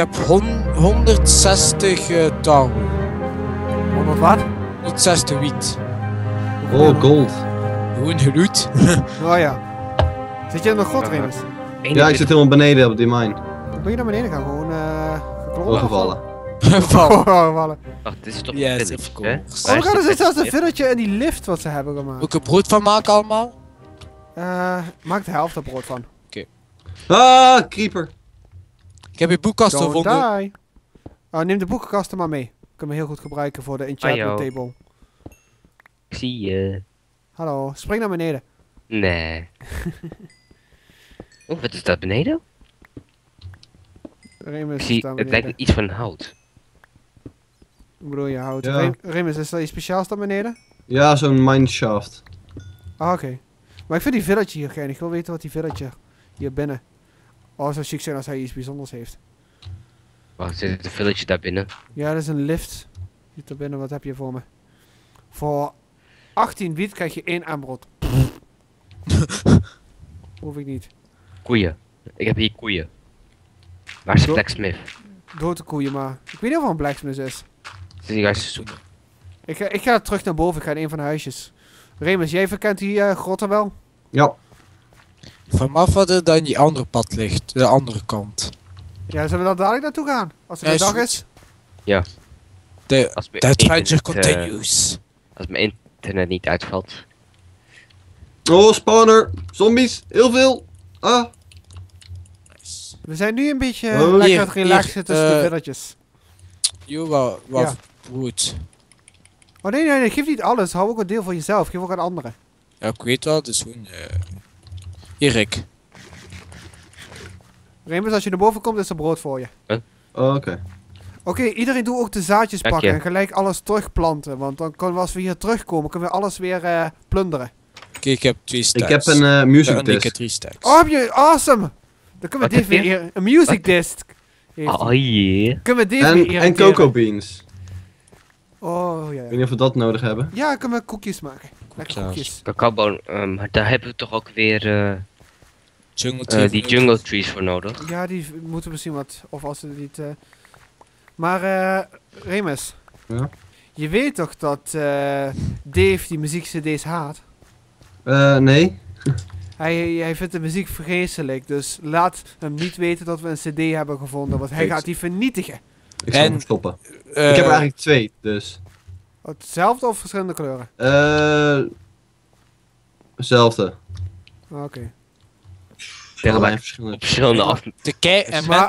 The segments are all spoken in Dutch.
heb 160 touw. 100 wat? 160 wiet. Oh, gold. Gewoon geloot. Oh ja. Zit je nog god, Remuz? Ja, ik zit helemaal beneden op die mine. Dan moet je naar beneden gaan, gewoon geklommen. Gevallen. Vallen. Wacht, dit is toch een village, hè? Oh my god, er zit zelfs een village in die lift wat ze hebben gemaakt. Moet ik er brood van maken allemaal? Maak de helft er brood van. Oké. Ah, creeper. Ik heb je boekkasten gevonden. Neem de boekkasten maar mee. Kunnen we heel goed gebruiken voor de enchantment table. Ik zie je. Hallo, spring naar beneden. Nee. Oh, wat is dat beneden? Remuz, het lijkt iets van hout. Hoe bedoel je hout? Ja. Remuz, is dat iets speciaals dan beneden? Ja, zo'n mineshaft. Ah, oké. Maar ik vind die village hier geinig. Ik wil weten wat die villager hier binnen. Oh, zou chic zijn als hij iets bijzonders heeft. Wacht, zit de village daar binnen? Ja, dat is een lift. Zit daar binnen, wat heb je voor me? Voor 18 wiet krijg je 1 aanbrood. Hoef ik niet. Koeien. Ik heb hier koeien. Waar is de blacksmith? Grote koeien, maar ik weet niet of een blacksmith is. Zit die guys te zoeken? Ik ga terug naar boven, ik ga in een van de huisjes. Remuz, jij verkent die grotten wel? Ja. Vanaf wat er dan die andere pad ligt, de andere kant. Ja, zullen we dan dadelijk naartoe gaan? Als het de dag is? Ja. De adventure continues. Als mijn internet niet uitvalt. Oh, spawner! Zombies! Heel veel! Ah! We zijn nu een beetje lekker relaxed tussen de villetjes. Jawel, wat goed. Oh nee, nee, geef niet alles. Hou ook een deel voor jezelf. Geef ook aan anderen. Ja, ik weet wel. Dus gewoon... Hier, Rick. Remuz, als je naar boven komt, is er brood voor je. Huh? Oh, oké. Oké, iedereen doet ook de zaadjes pakken en gelijk alles terugplanten. Want dan kunnen we, als we hier terugkomen, kunnen we alles weer plunderen. Oké, ik heb 2 stacks. Ik heb een music disc. Oh, heb je? Awesome! Dan kunnen we Dave weer... Een music disc! Oh jee. Kunnen we Dave weer... En cocoa beans. Oh ja. Ik weet niet of we dat nodig hebben. Ja, kunnen we koekjes maken. Lekker koekjes. Cacaoboon, daar hebben we toch ook weer... die jungle trees voor nodig. Ja, die moeten we zien wat... Of als we niet... Maar Remuz. Ja? Je weet toch dat Dave die muziek cd's haat? Nee. Hij vindt de muziek vreselijk, dus laat hem niet weten dat we een cd hebben gevonden, want hij gaat die vernietigen. Ik zal hem stoppen. Ik heb er eigenlijk 2, dus. Hetzelfde of verschillende kleuren? Hetzelfde. Oké. Allebei verschillende af. Maar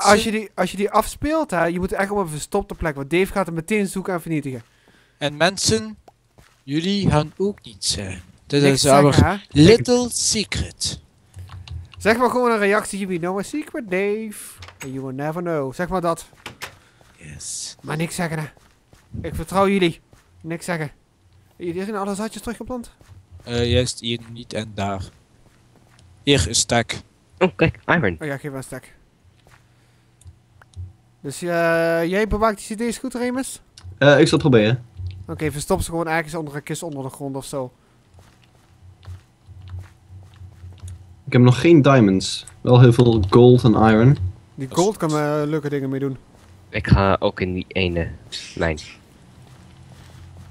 als je die afspeelt, hè, je moet echt op een verstopte plek, want Dave gaat hem meteen zoeken en vernietigen. En mensen, jullie gaan ook niet zijn. Dit is our little secret. Zeg maar gewoon een reactie, you know a secret, Dave. And you will never know. Zeg maar dat. Yes. Maar niks zeggen, hè. Ik vertrouw jullie. Niks zeggen. Jullie zijn alle zaadjes teruggeplant? Juist hier niet en daar. Hier een stak. Oh, kijk, iron. Oh ja, geef maar een stak. Dus jij bewaakt die cd's goed, Remuz? Ik zal het proberen. Oké, verstop ze gewoon ergens onder een kist onder de grond of zo. Ik heb nog geen diamonds. Wel heel veel gold en iron. Die gold kan we leuke dingen mee doen. Ik ga ook in die ene lijn.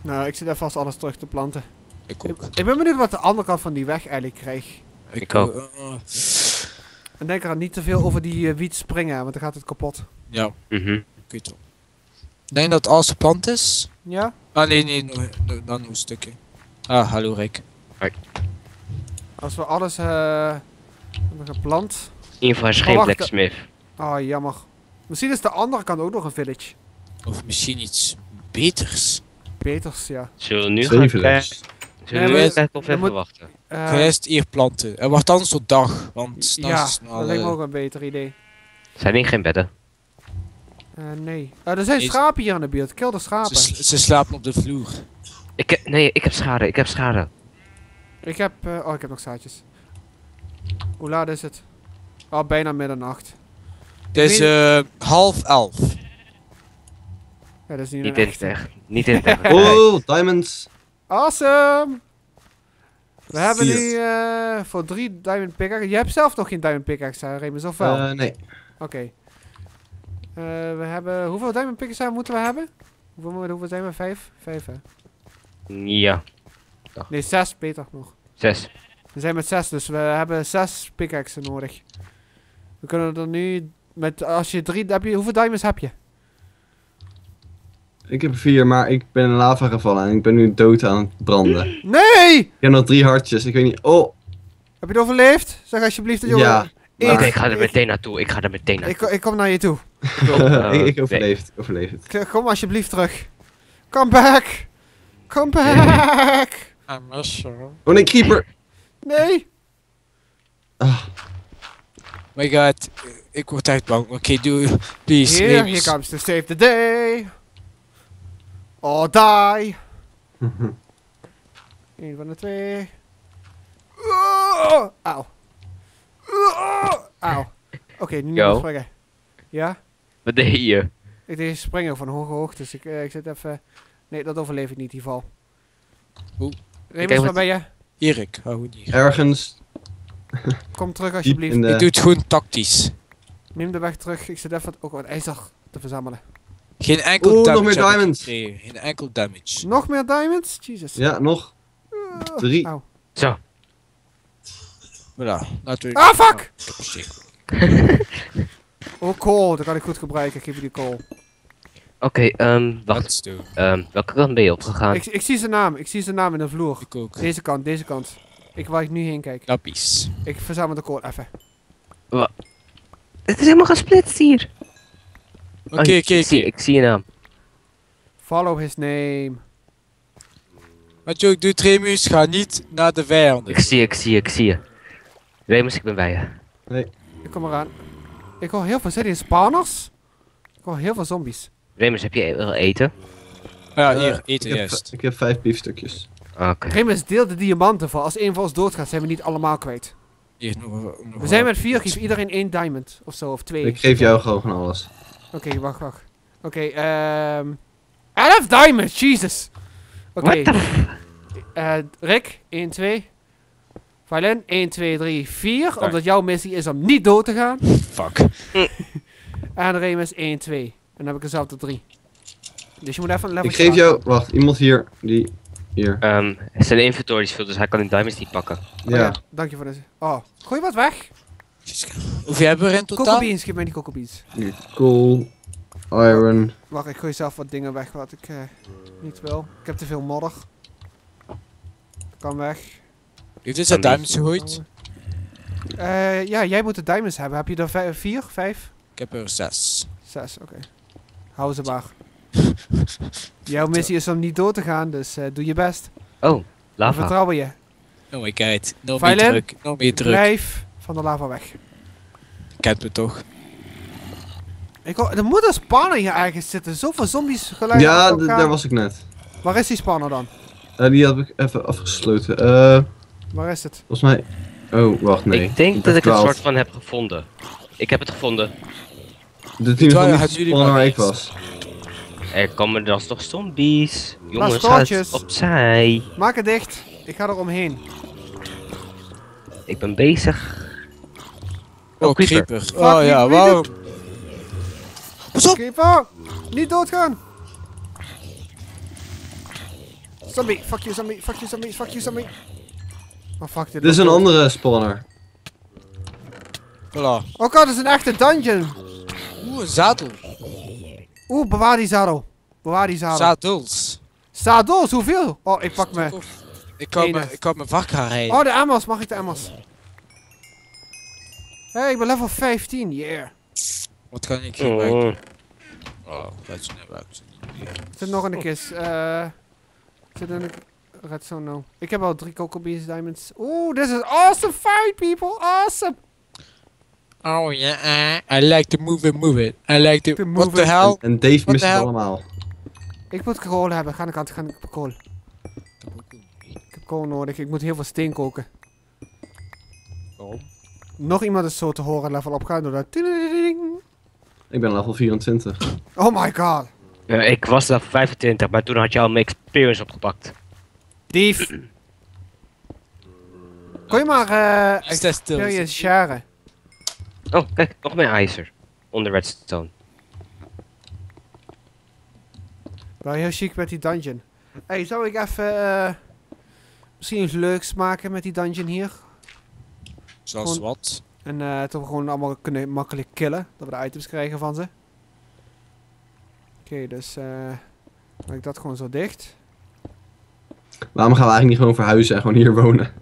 Nou, ik zit daar vast alles terug te planten. Ik ben benieuwd wat de andere kant van die weg eigenlijk krijgt. Ik ook. En denk er niet te veel over die wiet springen, want dan gaat het kapot. Ja. Ik denk dat alles geplant is. Ja? Ah nee, dan een stukje. Ah, hallo Rick. Hoi. Als we alles hebben geplant. In ieder geval is geen blacksmith. Ah, jammer. Misschien is de andere kant ook nog een village. Of misschien iets beters. Beters, ja. Zullen we nu gaan kijken? Zullen we even wachten? Ga eerst hier planten. Er wordt anders tot dag. Want ja, dat lijkt me ook een beter idee. Zijn hier geen bedden? Nee. Er zijn schapen hier aan de buurt. Kill de schapen. Ze slapen op de vloer. Ik heb schade. Ik heb schade. Ik heb nog zaadjes. Hoe laat is het? Oh, bijna middernacht. Het is 22:30. Ja, dat is niet in het echt. Niet in het echt. Oh, diamonds. Awesome. We hebben nu voor 3 diamond pickaxe. Je hebt zelf nog geen diamond pickaxe, Remuz, of wel? Nee. Oké. We hebben... Hoeveel diamond pickaxe moeten we hebben? Hoeveel zijn we? 5? 5 hè? Ja. Dag. Nee, 6 beter nog. 6. We zijn met 6, dus we hebben 6 pickaxen nodig. We kunnen er nu... Met, als je 3... hoeveel diamonds heb je? Ik heb 4, maar ik ben in lava gevallen en ik ben nu dood aan het branden. Nee! Ik heb nog 3 hartjes, ik weet niet... Oh! Heb je het overleefd? Zeg alsjeblieft dat je... Ja. Oké, ik ga er meteen naartoe, Ik kom naar je toe. Ik overleef het. Kom alsjeblieft terug. Come back! Come back! Oh nee, creeper! Nee! Oh my god, ik word echt bang. Oké, doe, please. Here comes to save the day! Or die! 1 van de 2. Auw. Auw. Oké, nu moet ik springen. Ja? Wat deed je? Ik deed springen van hoge hoogte, dus ik zit even... Nee, dat overleef ik niet in ieder geval. Hoe? Remus, waar ben je? Hier, ik hou niet. Ergens. Kom terug alsjeblieft. Ik doe het gewoon tactisch. Neem de weg terug, ik zit even wat ijzer te verzamelen. Geen enkel damage. Nog meer diamonds. Geen enkel damage. Nog meer diamonds? Jesus. Ja, nog. 3. Au. Zo. Voilà, natuurlijk. Ah, fuck! Oh, coal, dat kan ik goed gebruiken, geef je die coal. Oké, wacht. Welke kant ben je opgegaan? Ik zie zijn naam, in de vloer. Ik ook. Deze kant, waar ik nu heen kijk. Lappies. Ik verzamel de kool even. Wat? Het is helemaal gesplitst hier. Oké. Ik zie je naam. Follow his name. Wat je ook doet, Remus, ga niet naar de vijanden. Ik zie je. Remus, ik ben bij je. Nee. Ik kom eraan. Ik hoor heel veel spawners. Ik hoor heel veel zombies. Remus, heb je wel eten? Ja, hier, eten juist. Ik heb 5 biefstukjes. Oké. Remus, deel de diamanten voor. Als één van ons doodgaat, zijn we niet allemaal kwijt. We zijn met 4, geef iedereen 1 diamond. Of zo, of 2. Ik geef jou gewoon alles. Oké, wacht. Oké. 11 diamonds, Jesus. Oké. Rick, 1, 2. Firelin, 1, 2, 3, 4. Omdat jouw missie is om niet dood te gaan. Fuck. En Remus, 1, 2. En dan heb ik dezelfde 3. Dus je moet even een level. Ik geef jou, wacht, iemand hier, die hier. Zijn inventory is veel, dus hij kan de diamonds niet pakken. Ja. Dank je voor deze. Oh, gooi wat weg. Hoeveel hebben we er in totaal? Cocobeans, geef mij die cocobeans. Cool, iron. Wacht, ik gooi zelf wat dingen weg wat ik niet wil. Ik heb te veel modder. Kan weg. Dit is dat diamonds gegooid? Ja, jij moet de diamonds hebben. Heb je er 4, 5? Ik heb er 6. 6, oké. Hou ze maar. Jouw missie is om niet door te gaan, dus doe je best. Oh, lava. We vertrouwen je. Oh my god, nog meer druk. Blijf van de lava weg. Kent me toch. Er moet een spawner hier ergens zitten. Zoveel zombies gelijk. Ja, daar was ik net. Waar is die spawner dan? Die had ik even afgesloten. Waar is het? Volgens mij... Oh, wacht, nee. Ik denk dat ik een soort van heb gevonden. Ik heb het gevonden. De team van jullie waar ik was. Er komen dan toch zombies. Jongens, ga opzij. Maak het dicht. Ik ga er omheen. Ik ben bezig. Oh, creeper. Oh ja, wauw. Pas op! Creeper! Niet doodgaan! Zombie, fuck you zombie, fuck you zombie, fuck you zombie. Oh fuck, dit is een andere spawner. Voilà. Oh god, dit is een echte dungeon. Oeh, een zadel. Oeh, bewaar die zadel. Zadels. Zadels, hoeveel? Oh, ik pak me. Ik kan mijn vakhaar rijden. Oh, de emmers. Mag ik de emmers? Hé, ik ben level 15. Yeah. Wat kan ik gebruiken? Oh, dat is niet zit nog in de kist. Zit in de... Redstone, no. Ik heb al 3 cocobeans diamonds. Oeh, this is awesome fight, people. Awesome. Oh yeah, I like to move it. I like to move what the hell? En Dave mist het allemaal. Ik moet kool hebben, ga aan de kant, ik heb kool. Ik heb kool nodig, ik moet heel veel steen koken. Oh. Nog iemand is zo te horen level opgaan door dat. Ik ben level 24. Oh my god. Ik was level 25, maar toen had je al mijn experience opgepakt. Dief. Kon je maar experience sharen. Oh, kijk, nog meer ijzer. Onder redstone. Wel heel chic met die dungeon. Hey, zou ik even misschien iets leuks maken met die dungeon hier? Zoals gewoon, wat? En toch gewoon allemaal kunnen makkelijk killen. Dat we de items krijgen van ze. Oké, dus maak ik dat gewoon zo dicht. Waarom gaan we eigenlijk niet gewoon verhuizen en gewoon hier wonen?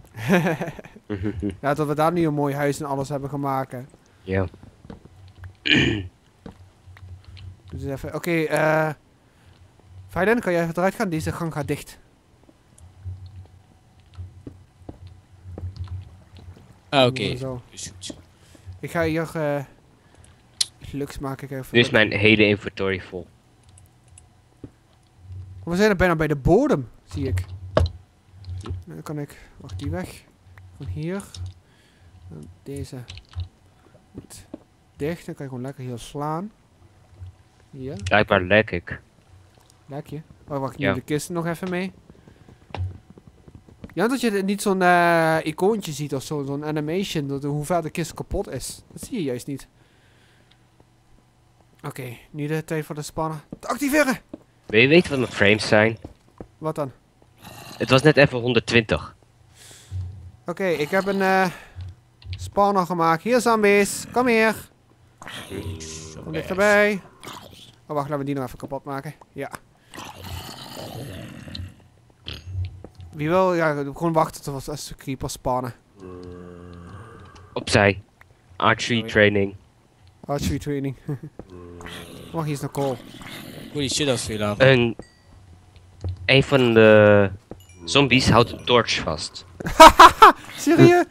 Ja, dat we daar nu een mooi huis en alles hebben gemaakt. Ja. Dus even, oké, Firelin, kan jij even eruit gaan? Deze gang gaat dicht. Oké, is goed. Ik ga hier luxe maak ik even. Nu is mijn hele inventory vol. We zijn er bijna bij de bodem, zie ik. Dan kan ik, wacht, die weg. Van hier. Dan deze. Goed. Dicht, dan kan je gewoon lekker hier slaan. Hier. Blijkbaar lek ik. Lek je? Oh, wacht, nu de kisten nog even mee. Ja, dat je niet zo'n icoontje ziet of zo, zo'n animation, dat hoe ver de kist kapot is. Dat zie je juist niet. Oké, nu de tijd voor de spannen. Te activeren! Wil je weten wat mijn frames zijn? Wat dan? Het was net even 120. Oké, ik heb een spawner gemaakt. Hier, zombies. Kom hier. Kom dichterbij. Oh, wacht. Laten we die nog even kapot maken. Ja. Wie wil? Ja, gewoon wachten tot we als creepers spawnen. Opzij. Archery training. Archery training. Wacht, hier is nog kool. Holy shit, dat is veel aan. Een van de zombies houdt een torch vast. Hahaha, serieus?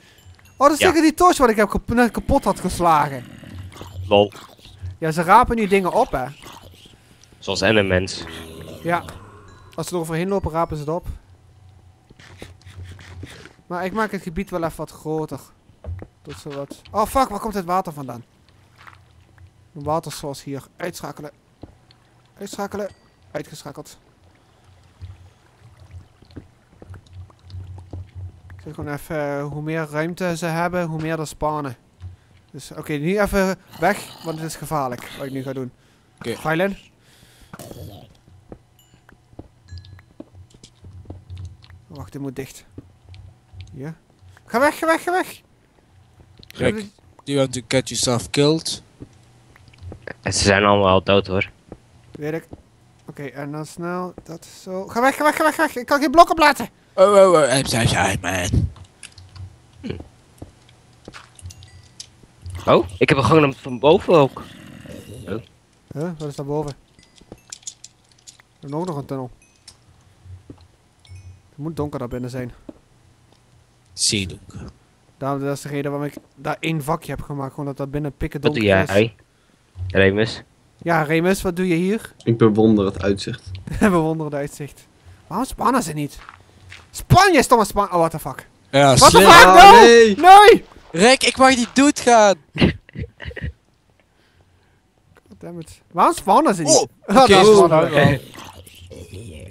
Oh, dat is zeker die torch wat ik heb net kapot had geslagen. Lol. Ja, ze rapen nu dingen op, hè. Zoals enemies. Ja. Als ze er overheen lopen, rapen ze het op. Maar ik maak het gebied wel even wat groter. Tot zo wat. Oh, fuck, waar komt het water vandaan? Een watersource hier. Uitschakelen. Uitschakelen. Uitgeschakeld. Gewoon even, hoe meer ruimte ze hebben, hoe meer er spawnen. Dus oké, nu even weg, want het is gevaarlijk wat ik nu ga doen. Oké. Firelin. Wacht, dit moet dicht. Ja. Ga weg, ga weg, ga weg! Rick, do you want to get yourself killed? Ze zijn allemaal al dood hoor. Weet ik. Oké, en dan snel dat zo. Ga weg, ga weg, ga weg, ga weg! Ik kan geen blok oplaten! Oh, I'm so sorry, man. Oh, ik heb een gang van boven ook. Oh. Huh, wat is daar boven? Er is ook nog een tunnel. Het moet donker daar binnen zijn. Zie donker. Dat is de reden waarom ik daar één vakje heb gemaakt. Gewoon dat daar binnen pikken donker is. Wat doe jij, Remus? Ja, Remus, wat doe je hier? Ik bewonder het uitzicht. Bewonder het uitzicht. Waarom spannen ze niet? Spanje, stomme Spanje. Oh, what the fuck. Ja, what the fuck? No! Oh, nee! Nee! Rick, ik mag niet doodgaan. Goddammit. Waarom spannen ze niet? Oh, okay.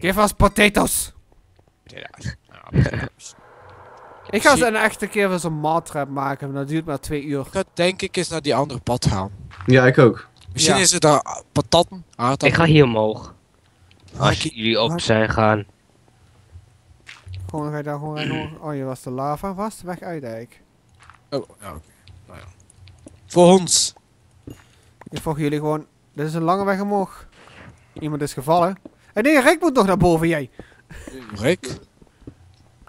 Geef ons potatoes. Ik ga ze een echte keer weer zo'n maaltrap maken. Dat duurt maar 2 uur. Ik ga denk ik eens naar die andere pad gaan. Ja, ik ook. Misschien is het daar patatten. Ik ga hier omhoog. Als jullie op zijn gaan. Gewoon ga je daar gewoon heen. Oh, je was de lava vast. Weg uit eigenlijk. Oh, ja, oké. Nou ja. Voor ons. Ik volg jullie gewoon. Dit is een lange weg omhoog. Iemand is gevallen. Hé, nee, Rick moet nog naar boven, jij. Rick?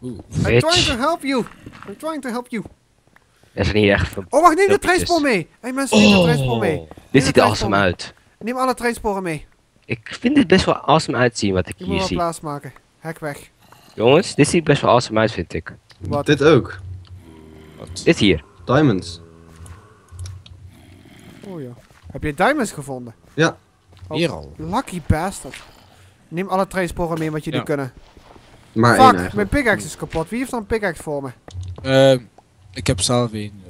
Oeh. I'm trying to help you. I'm trying to help you. Dat is niet echt... Oh, wacht, neem de treinspoor mee. Hé, mensen, neem de treinspoor mee. Dit ziet er awesome uit. Neem alle treinsporen mee. Ik vind het best wel awesome uitzien wat ik hier zie. Ik moet wel plaatsmaken. Hek weg. Jongens, dit ziet best wel awesome uit, vind ik. Wat? Dit ook. Wat? Dit hier. Diamonds. Oh ja. Heb je diamonds gevonden? Ja. Oh, hier al. Lucky bastard. Neem alle treinsporen mee wat jullie kunnen. Maar fuck, mijn pickaxe is kapot. Wie heeft dan een pickaxe voor me? Ik heb zelf één.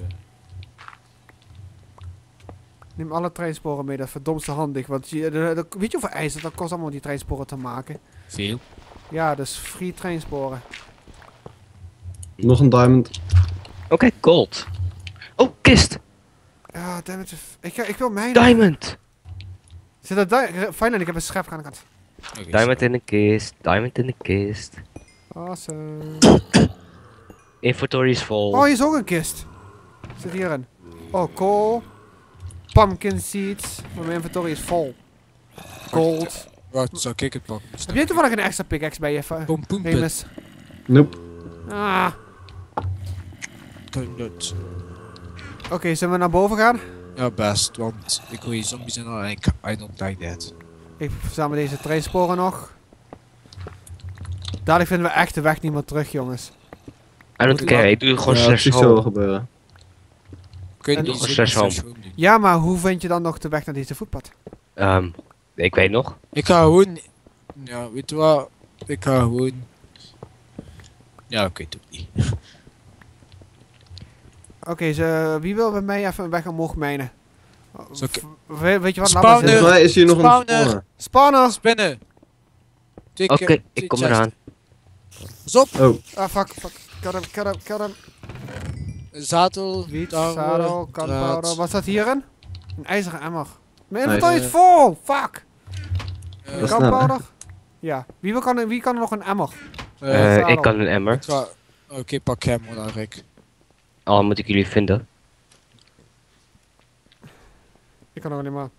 Neem alle treinsporen mee, dat is verdomste handig. Want weet je hoeveel ijzer dat kost allemaal om die treinsporen te maken? Veel. Ja, dus free treinsporen. Nog een diamond. Oké, gold. Oh, kist! Ja, dammit. Ik wil mijn... Diamond! Zit dat diamond? Fijn, ik heb een schep aan de kant. Okay, diamond in de kist, diamond in de kist. Awesome. Inventory is vol. Oh, hier is ook een kist. Zit hierin. Oh, kool. Pumpkin seeds. Maar mijn inventory is vol. Gold. Wat zou ik het pakken? Heb jij toevallig een extra pickaxe bij je? Pompoenpit. Nope. Ah. Oké, zullen we naar boven gaan? Ja, best, want ik hoor hier zombies en al en I don't like that. Ik verzamel deze treinsporen nog. Dadelijk vinden we echt de weg niet meer terug, jongens. En dat kijk, ik doe gewoon slash home. Gebeuren. Kun je niet slash home? Ja, maar hoe vind je dan nog de weg naar deze voetpad? Ik weet nog. Ik ga gewoon... Ja, weet je wat? Ik ga gewoon... Ja, ik weet het ook niet. Oké, wie wil bij mij even een weg omhoog mijnen? Weet je wat? Spawner! Is hier nog een spawner? Spawner! Spinnen! Oké, ik kom eraan. Pas op! Ah, fuck, fuck. Cut hem, cut hem, cut hem. Zadel, wiet, zadel, gunpowder. Wat staat hierin? Een ijzeren emmer. Mijn inventory is vol! Fuck! Gunpowder? Ja. Wie kan er nog een emmer? Ik kan een emmer. Oké, pak hem dan, Rick. Al moet ik jullie vinden. Ik kan nog alleen maar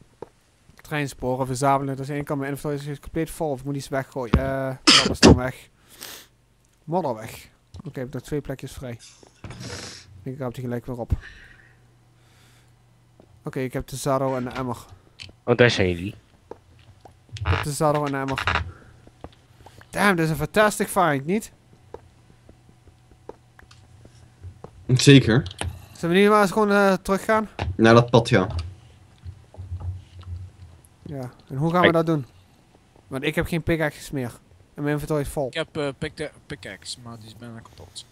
treinsporen verzamelen. Dus één kan mijn inventory is compleet vol. Of moet iets weggooien? Dat is dan weg. Modder weg. Oké, ik heb nog twee plekjes vrij. Ik raap die gelijk weer op. Oké, ik heb de zadel en de emmer. Oh, daar zijn jullie. Ik heb de zadel en de emmer. Damn, dit is een fantastic find, niet? Zeker. Zullen we nu maar eens gewoon teruggaan? Naar dat pad, ja. Ja, en hoe gaan we dat doen? Want ik heb geen pickaxes meer. En mijn inventory is vol. Ik heb pickaxe, maar die is bijna kapot.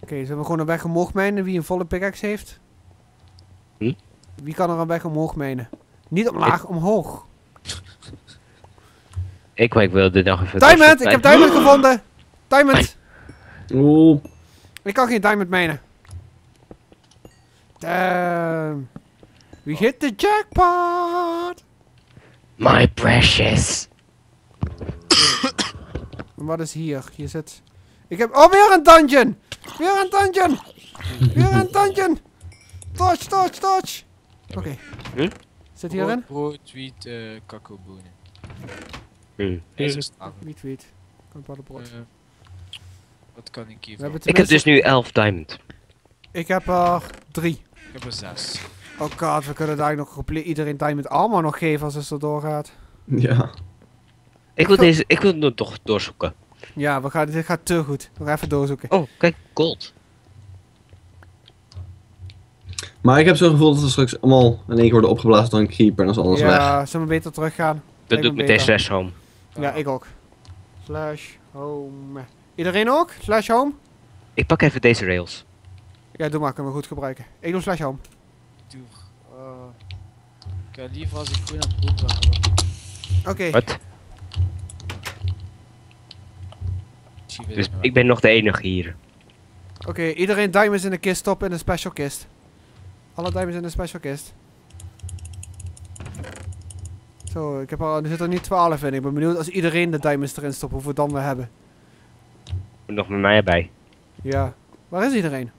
Oké, zullen we gewoon een weg omhoog mijnen? Wie een volle pickaxe heeft? Hm? Wie kan er een weg omhoog mijnen? Niet omlaag, omhoog. Ik wil dit nog even... Diamond! Ik heb diamond gevonden! Diamond! Oeh. Ik kan geen diamond mijnen. Damn. We hit the jackpot! My precious. Wat is hier? Hier zit... Ik heb... Oh, weer een dungeon! Weer een dungeon! Weer een dungeon! Touch, touch, touch! Oké. Hm? Zit hierin? Brood, wiet, kakkelbonen. Niet wiet. Brood. Wat kan ik hiervoor? Ik heb dus nu 11 diamond. Ik heb er 3. Ik heb er 6. Oh god, we kunnen daar nog iedereen diamond armor nog geven als het zo doorgaat. Ja. Ik wil het nog doorzoeken. Ja, dit gaat te goed. We gaan even doorzoeken. Oh, kijk, gold. Maar ik heb zo'n gevoel dat we straks allemaal in één keer worden opgeblazen door een creeper en dat is alles weg. Ja, zullen we beter teruggaan? Dat doe ik meteen slash home. Ja, ik ook. Slash home. Iedereen ook? Slash home? Ik pak even deze rails. Ja, doe maar, kunnen we goed gebruiken. Ik doe slash home. Ik heb liever als ik groen aan het broek ben. Oké. Wat? Dus ik ben nog de enige hier. Oké, iedereen diamonds in de kist stoppen in de special kist. Alle diamonds in de special kist. Zo, ik heb er zit er nu 12 in. Ik ben benieuwd als iedereen de diamonds erin stopt hoeveel dan we hebben. Nog met mij erbij. Ja. Waar is iedereen?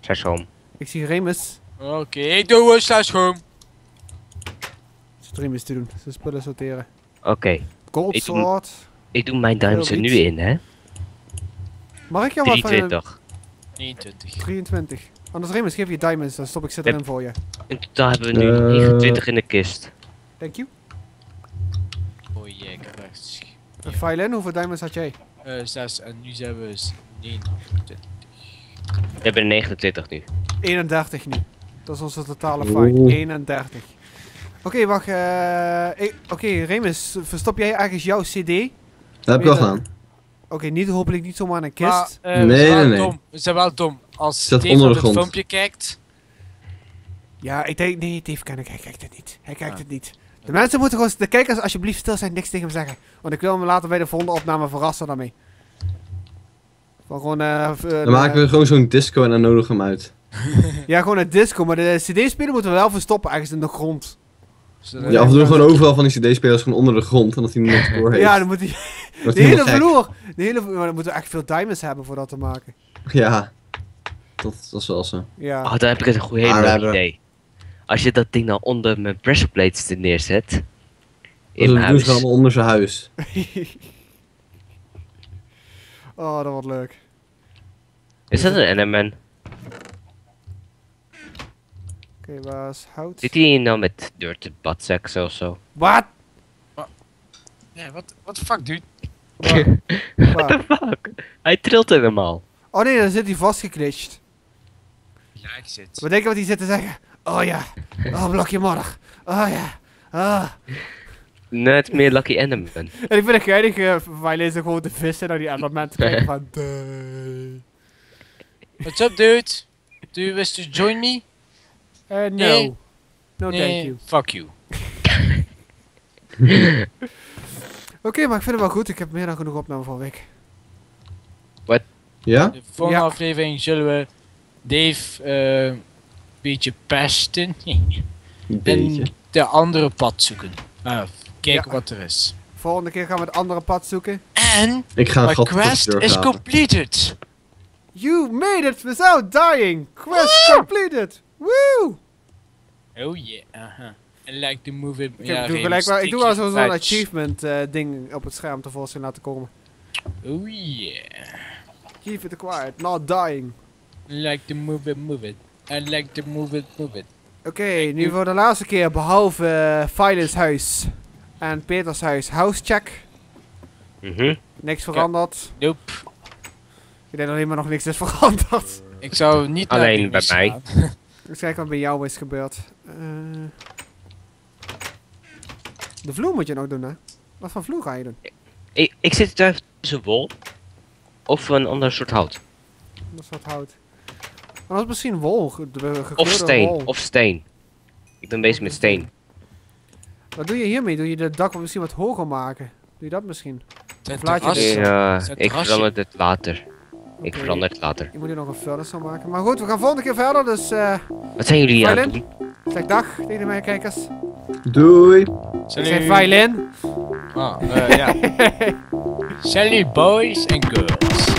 Slash home. Ik zie Remus. Oké, ik doe slash home. Zit Remus te doen. Ze spullen sorteren. Oké. Gold sword. Ik doe mijn diamonds er nu in, hè. Mag ik jou wat van 23. 23. 23. Anders Remus, geef je diamonds, dan stop ik ze erin voor je. In totaal hebben we nu 29 in de kist. Thank you. Oh jee, ik heb echt... Firelin, hoeveel diamonds had jij? 6 en nu zijn we 29. We hebben 29 nu. 31 nu. Dat is onze totale fight. 31. Oké, wacht. Oké, Remus, verstop jij ergens jouw CD? Dat heb ik al gedaan. Oké, hopelijk niet zomaar in een kist. Nee. We zijn wel dom. Als Dave op het filmpje kijkt. Ja, ik denk. Nee, Dave kan ik. Hij kijkt het niet. Hij kijkt het niet. De mensen moeten gewoon, de kijkers alsjeblieft stil zijn, niks tegen hem zeggen. Want ik wil hem later bij de volgende opname verrassen daarmee. Maar gewoon, dan maken we gewoon zo'n disco en dan nodig hem uit. Ja, gewoon een disco, maar de cd-spelen moeten we wel verstoppen ergens in de grond. Ja, af en toe gewoon overal van die cd-spelers gewoon onder de grond, omdat hij niks door heeft. Ja, dan moet hij... De hele vloer! Maar dan moeten we echt veel diamonds hebben voor dat te maken. Ja. Dat is wel zo. Ja. Oh, daar heb ik het een goed helemaal idee. Als je dat ding nou onder mijn pressure plates neerzet... In mijn huis. Dat doen ze onder zijn huis. Oh, dat wordt leuk. Is dat een enderman? Oké, waar is hout? Zit hij nou met dirt badsex of zo? Wat? Nee, wat de fuck, dude? What the fuck? Hij trilt helemaal. Oh nee, dan zit hij vastgeclitcht. Ja, ik zit. Wat denk je wat hij zit te zeggen? Oh ja. Oh, blokje morg. Oh ja. Ah. Net meer Lucky Enderman. En ik vind het geinig, wij lezen gewoon de vissen naar die Enderman te kijken van... What's up, dude? Do you wish to join me? No. Nee. No, nee. Thank you. Fuck you. Oké, maar ik vind het wel goed. Ik heb meer dan genoeg opname van Rick. Wat? Ja? De volgende aflevering zullen we Dave een beetje pesten. En de andere pad zoeken. Kijken wat er is. Volgende keer gaan we het andere pad zoeken. En my quest is completed. You made it without dying. Quest completed. Woo! Oh yeah, aha. I like the movie. Ik doe wel zo'n achievement ding op het scherm tevoorschijn laten komen. Oh yeah. Keep it acquired, not dying. I like the movie, move it. I like the movie, move it. Oké, nu voor de laatste keer, behalve Firelins huis en Peters huis, housecheck. Niks veranderd. Nope. Ik denk alleen maar nog niks is veranderd. Ik zou niet alleen bij mij. Eens kijken wat bij jou is gebeurd. De vloer moet je nog doen, hè? Wat voor vloer ga je doen? Ik zit daar tussen wol of een ander soort hout. Een ander soort hout. Maar dat is misschien wol. Of steen. Wol. Of steen. Ik ben bezig met steen. Wat doe je hiermee? Doe je de dak misschien wat hoger maken? Doe je dat misschien? Of laat je ik verander het later. Okay. Ik verander het later. Ik moet hier nog een verder zo maken. Maar goed, we gaan volgende keer verder, dus wat zijn jullie aan het doen? Zeg dag tegen mijn kijkers. Doei. Salut. Ik zeg Firelin. Ah, ja. Salut boys en girls.